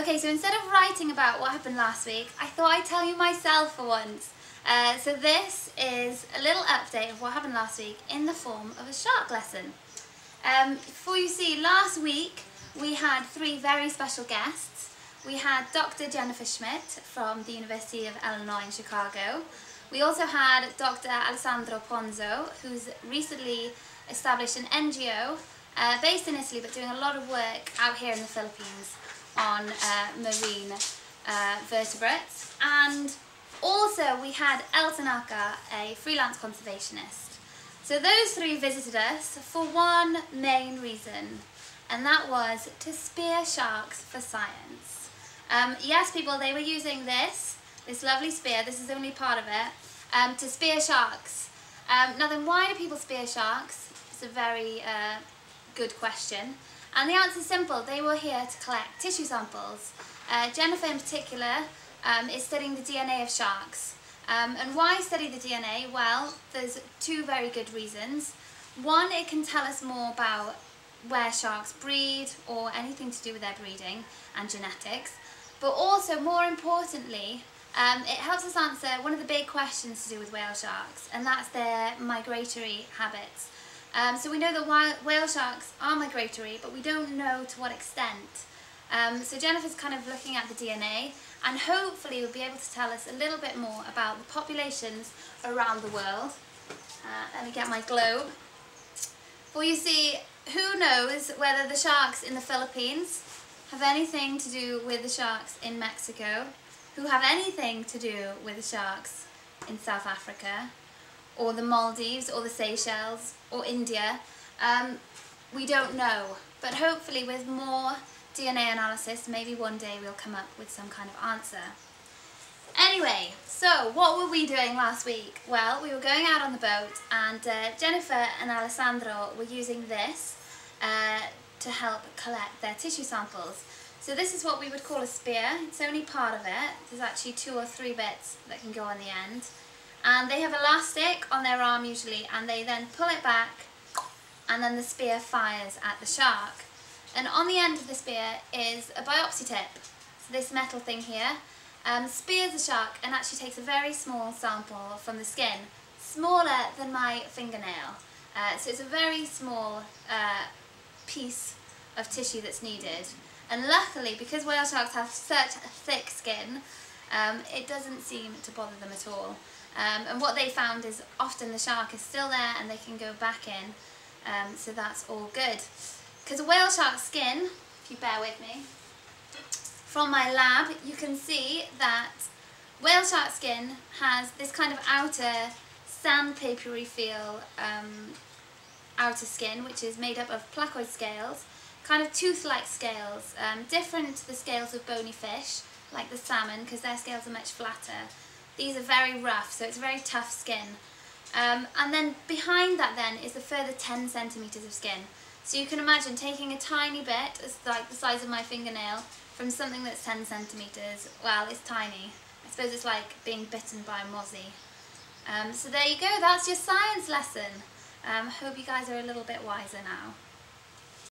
Okay, so instead of writing about what happened last week, I thought I'd tell you myself for once. So this is a little update of what happened last week in the form of a shark lesson. Before you see, last week we had three very special guests. We had Dr. Jennifer Schmidt from the University of Illinois in Chicago. We also had Dr. Alessandro Ponzo, who's recently established an NGO based in Italy, but doing a lot of work out here in the Philippines on marine vertebrates. And also we had El Tanaka, a freelance conservationist. So those three visited us for one main reason, and that was to spear sharks for science. Yes, people, they were using this lovely spear, this is only part of it, to spear sharks. Now then, why do people spear sharks? It's a very good question. And the answer is simple, they were here to collect tissue samples. Jennifer in particular is studying the DNA of sharks. And why study the DNA? Well, there's two very good reasons. One, it can tell us more about where sharks breed or anything to do with their breeding and genetics. But also, more importantly, it helps us answer one of the big questions to do with whale sharks, and that's their migratory habits. So we know that whale sharks are migratory, but we don't know to what extent. So Jennifer's kind of looking at the DNA, and hopefully will be able to tell us a little bit more about the populations around the world. Let me get my globe. Well, you see, who knows whether the sharks in the Philippines have anything to do with the sharks in Mexico, who have anything to do with the sharks in South Africa, or the Maldives, or the Seychelles, or India. We don't know, but hopefully with more DNA analysis, maybe one day we'll come up with some kind of answer. Anyway, so what were we doing last week? Well, we were going out on the boat, and Jennifer and Alessandro were using this to help collect their tissue samples. So this is what we would call a spear. It's only part of it. There's actually two or three bits that can go on the end. And they have elastic on their arm usually, and they then pull it back, and then the spear fires at the shark. And on the end of the spear is a biopsy tip, so this metal thing here, spears the shark and actually takes a very small sample from the skin, smaller than my fingernail. So it's a very small piece of tissue that's needed. And luckily, because whale sharks have such a thick skin, it doesn't seem to bother them at all. And what they found is often the shark is still there and they can go back in, so that's all good. Because a whale shark's skin, if you bear with me, from my lab you can see that whale shark skin has this kind of outer sandpapery feel outer skin, which is made up of placoid scales, kind of tooth-like scales, different to the scales of bony fish, like the salmon, because their scales are much flatter. These are very rough, so it's very tough skin. And then behind that then is a further 10 centimetres of skin. So you can imagine taking a tiny bit, it's like the size of my fingernail, from something that's 10 centimetres. Well, it's tiny. I suppose it's like being bitten by a mozzie. So there you go, that's your science lesson. Hope you guys are a little bit wiser now.